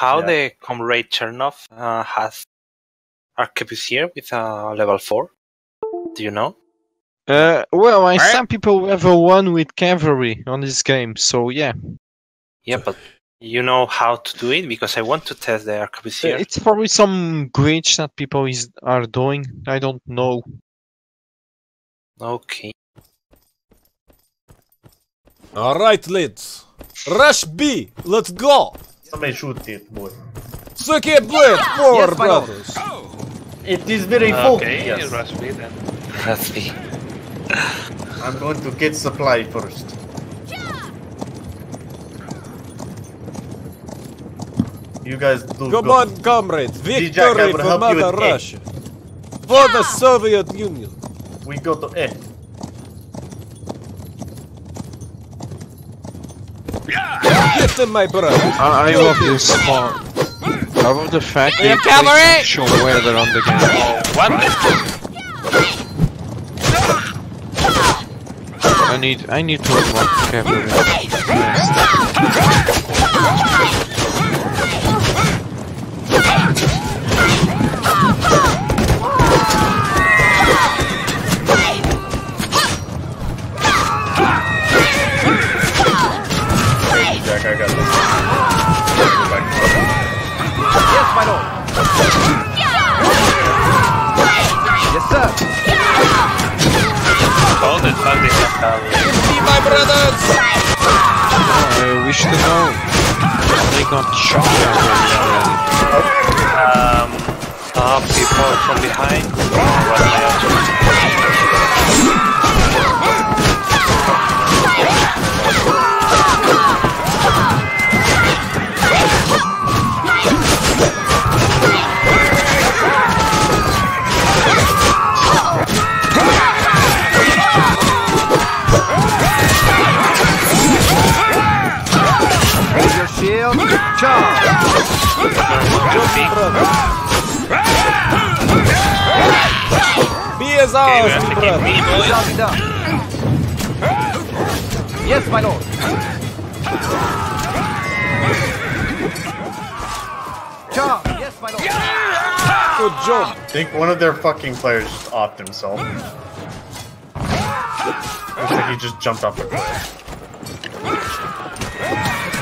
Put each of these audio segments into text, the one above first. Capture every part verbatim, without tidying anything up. how yeah. the comrade Chernoff uh, has Archibus here with uh, level four? Do you know? Uh, well, I right. some people have a one with cavalry on this game, so yeah. Yeah, but you know how to do it? Because I want to test the Archibus here. It's probably some glitch that people is are doing. I don't know. Okay. All right, lads. Rush B. Let's go. Somebody shoot it, boy. Suck it, blood, four yes, brothers. Oh. It is very uh, focused. Okay, yes. Rush B then. Rush B. I'm going to get supply first. Yeah. You guys do Come go. on, comrades. Victory for Mother Russia. For yeah. the Soviet Union. We go to A. Get them, my brother. I, I love this part. I love the fact that they show where they're on the game. Oh, what? I need, I need to unlock the camera. I got this. Yes, my lord. Yes, sir. Hold it, hold it. See my brothers. I wish to know. They got shot already. Um, uh, people from behind. Oh, Shield charge. Be as ours, brother. Yes, my lord. Charge. Yes, my lord. Good job. I think one of their fucking players just offed himself. Looks like he just jumped off the cliff.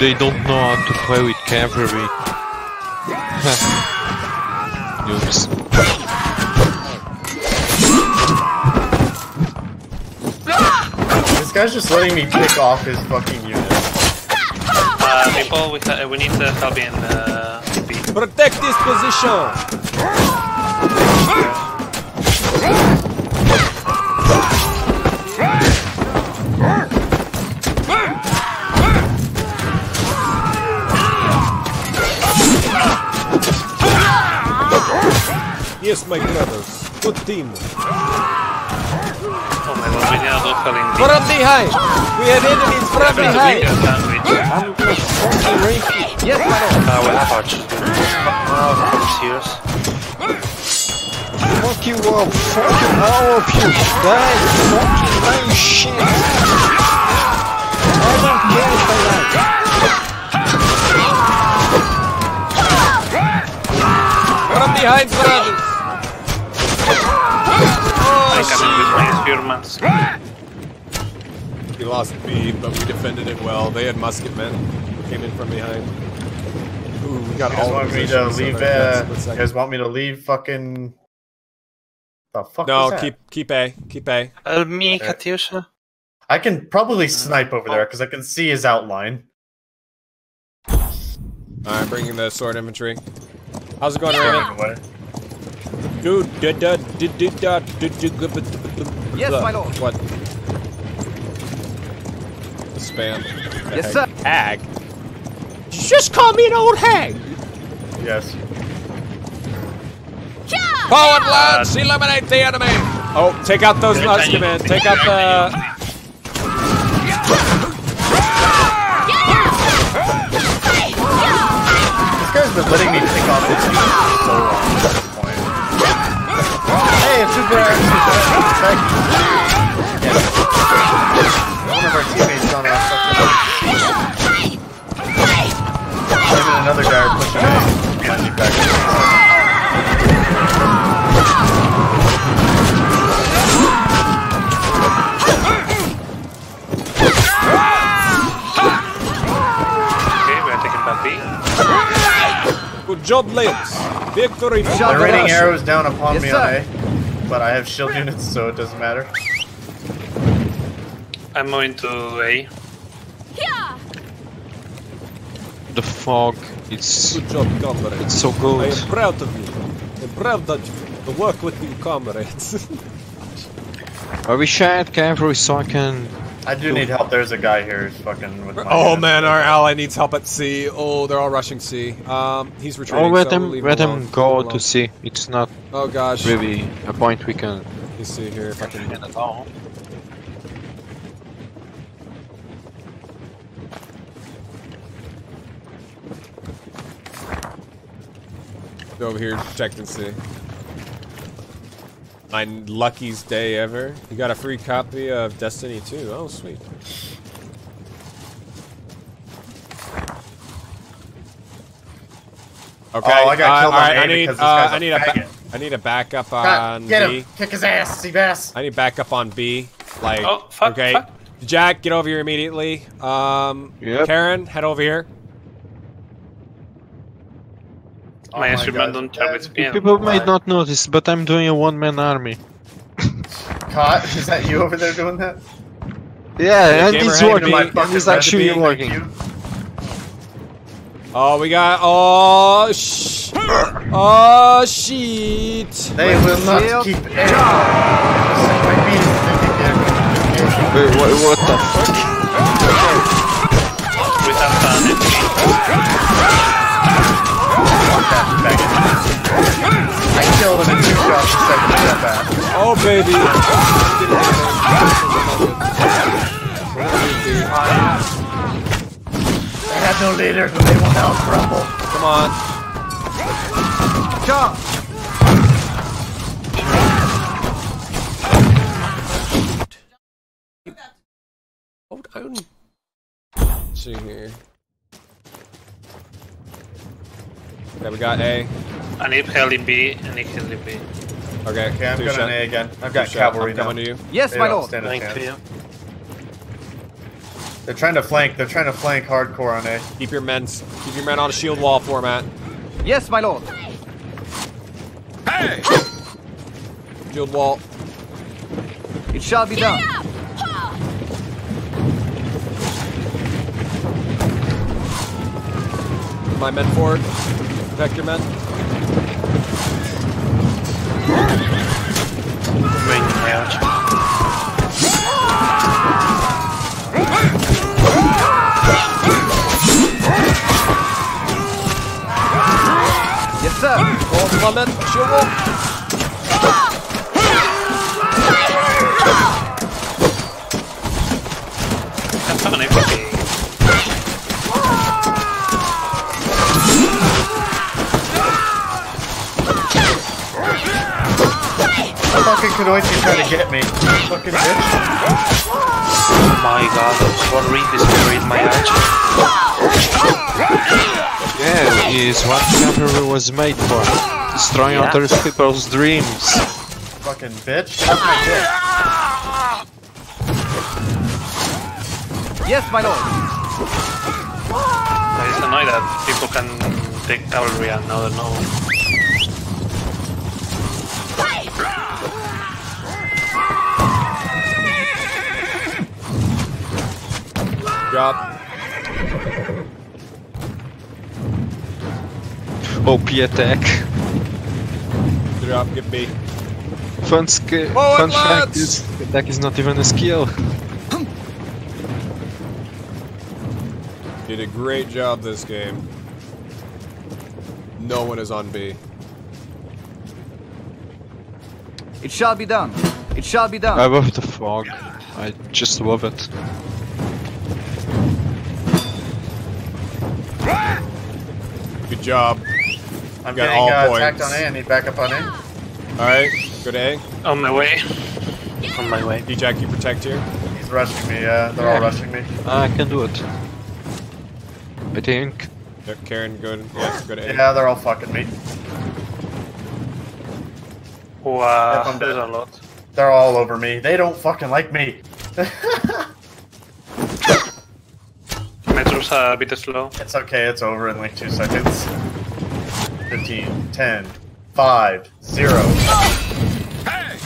They don't know how to play with cavalry. Oops. This guy's just letting me pick off his fucking unit. Uh, people, we, uh, we need to help in uh, B. Protect this position! Yes, my brothers. Good team. Oh my lord, we need a local indeed. From behind! We have enemies from behind! I'm just so rapey. Yes, my lord. Uh, we have archers. Uh, I'm serious. Fuck you all. Fuck you all of you. Die. Fuck you, my shit. I don't care if I like. From behind, brothers. We lost B, but we defended it well. They had musket men who came in from behind. Ooh, we got you guys all want me to leave? Uh, you guys want me to leave? Fucking the fuck? No, was that? keep keep A, keep A. Uh, me, okay. Katusha. I can probably snipe over there because I can see his outline. All right, bringing the sword infantry. How's it going, yeah. Raymond? Dude, da da da da da da da da. Yes, my lord. What? Spam. Yes, sir. Hag. Just call me an old hag. Yes. Forward lads, eliminate the enemy. Oh, take out those musket men. Take out the. This guy's been letting me take off his unit for so long. Hey, it's super action. One of our teammates on our fucking. Even another guy pushing me. Punch you back. Okay, we are taking back B. Good job, Lance. Victory. They're raining arrows down upon yes, me sir. on A, but I have shield units, so it doesn't matter. I'm going to A. The fog, it's good job, comrade. It's so good. I am proud of you. I'm proud that you work with you, comrades. I wish I had every second. I do need help. There's a guy here who's fucking with my Oh hand. man, our ally needs help at C. Oh, they're all rushing C. Um, he's retreating. Oh, let so him, we'll let him go to C. It's not. Oh gosh. Really, a point we can. You see here if I can get it all. Over here protecting C. My luckiest day ever. You got a free copy of Destiny two. Oh, sweet. Okay, oh, I got killed uh, on right, I need, uh, I, need a I need a backup on get B. Him. Kick his ass, Seabass. I need backup on B. Like, oh, fuck, okay. Fuck. Jack, get over here immediately. Um, yep. Karen, head over here. Oh my instrument don't have its P M. People might right. not notice, but I'm doing a one-man army. Caught? Is that you over there doing that? Yeah, and it's working. And it's actually working. Oh, we got. Oh, shh. Oh, shit. They will not keep it. Wait, what, what the fuck? We have done it. I killed him in two shots the second I got back. Oh baby! They have no leader, but they will now crumble. Come on. Jump! Hold on. Let's see here. Okay, we got A. I need heli B, I need heli B. Okay, okay I'm going on A again. I've got cavalry now. Coming to you. Yes, my lord! They're trying to flank, they're trying to flank hardcore on A. Keep your men, keep your men on a shield wall format. Yes, my lord! Hey! Shield wall. It shall be done. My men forward. Protect your men. Yes, sir. All plummet, shovel. That's funny. Fucking Katusha trying to get me. Fucking bitch. Oh my god, one read is carrying my archer. Yeah, is what cavalry was made for. Destroying yeah. other people's dreams. Fucking bitch. That's my dick. Yes, my lord. That is annoying that people can take cavalry and now they know. Drop. O P attack. Drop, get B. Fun, sk oh, fun fact is, attack is not even a skill. Did a great job this game. No one is on B. It shall be done. It shall be done. I love the fog. I just love it. Good job. I'm got getting all uh, attacked on A. I need backup on A. Alright, go to A. On my way. On my way. D-Jack, you protect here. He's rushing me, yeah. They're yeah. all rushing me. I can do it. I think. Yep, Karen, good. Yes, good. Yeah, they're all fucking me. Wow, yep, there's a lot. They're all over me. They don't fucking like me. Metro's a bit slow. It's okay, it's over in like two seconds. fifteen, ten, five, zero. Hey!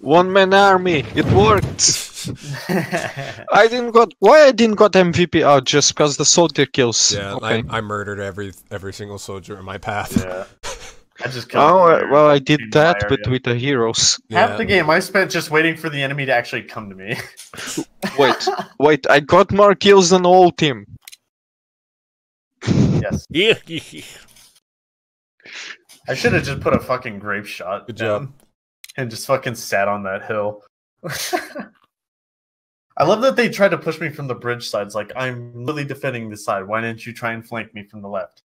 One man army, it worked. I didn't got why I didn't got M V P out just because the soldier kills. Yeah, okay. I, I murdered every every single soldier in my path. Yeah, I just killed. Oh I, well, I did that, but with the heroes. Yeah. Half the game I spent just waiting for the enemy to actually come to me. wait, wait, I got more kills than the whole team. Yes. Yeah. I should have just put a fucking grape shot. Good down. job. And just fucking sat on that hill. I love that they tried to push me from the bridge sides. Like, I'm really defending this side. Why didn't you try and flank me from the left?